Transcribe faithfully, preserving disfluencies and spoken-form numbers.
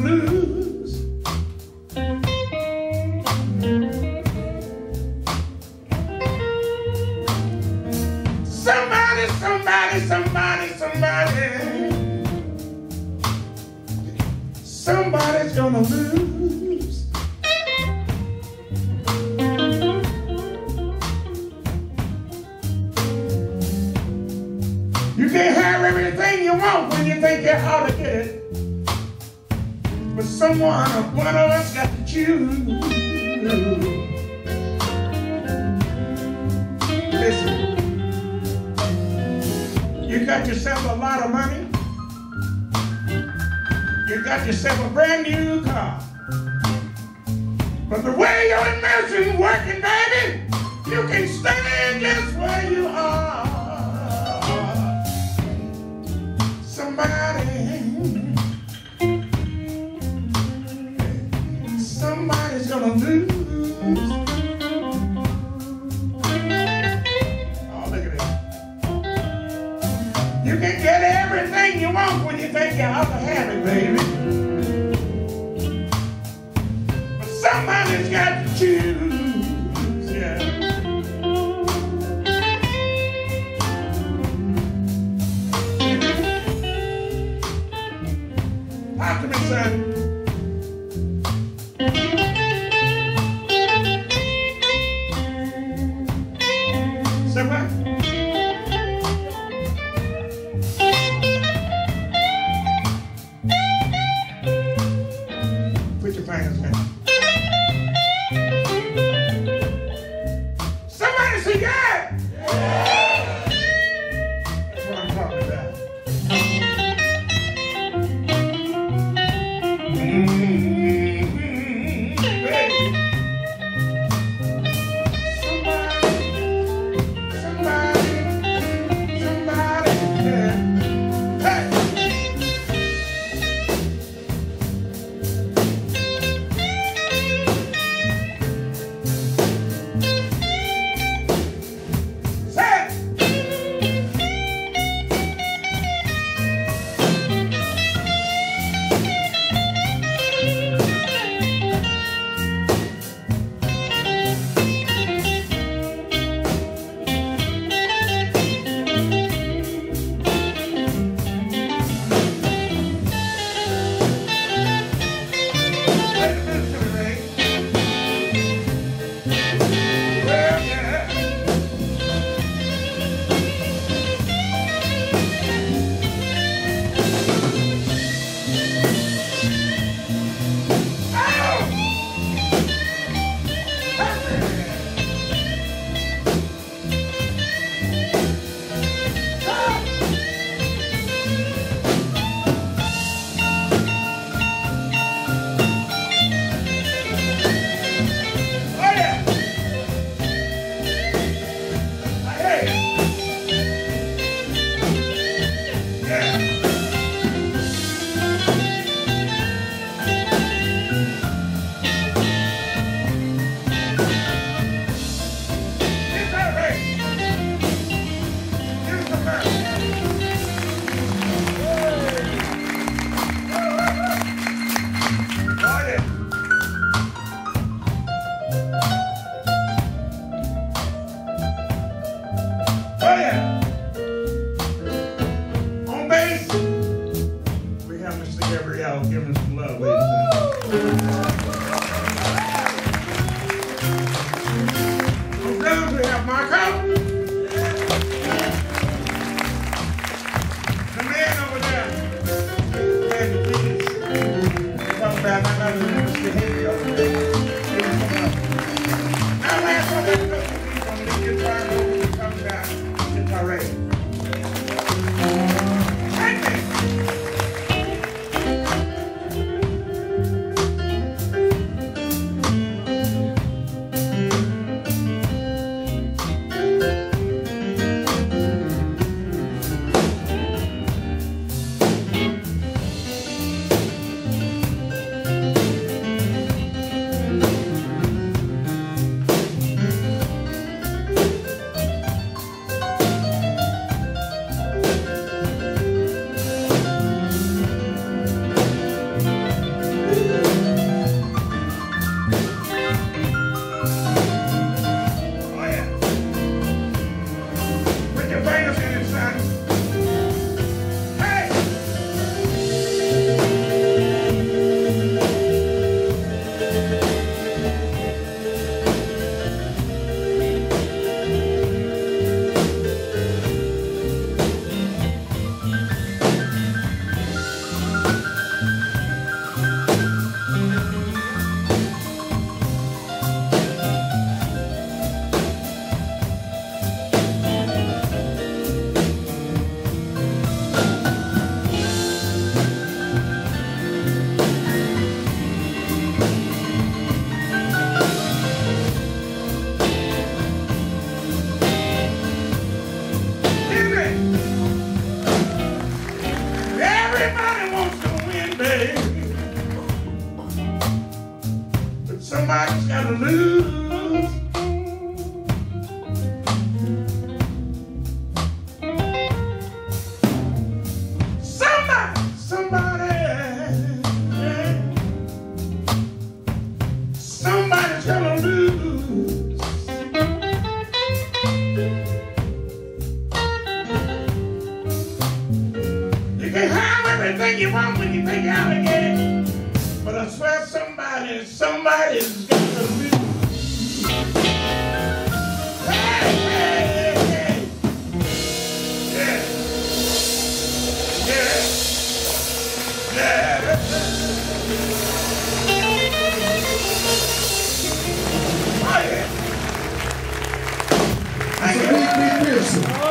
blues. Somebody, somebody, somebody, somebody, somebody's gonna lose. You can't have everything you want when you think you ought to get it. But someone, one of us got to choose. Listen, you got yourself a lot of money. You got yourself a brand new car. But the way your emotions working, baby, you can stand just where you are. Somebody, somebody's gonna lose. Oh, look at this. You can get everything you want when you think you ought to have it, baby. But somebody's got to choose, yeah. Talk to me, son. Everybody wants to win, baby. But somebody's gotta lose. Somebody, somebody, yeah. Somebody's gonna lose. You can have everything you want when you think you ought to get it, but I swear somebody, somebody's got to lose. Hey, hey, hey, hey. Yeah. Yeah. Yeah. Oh, yeah. Thank you.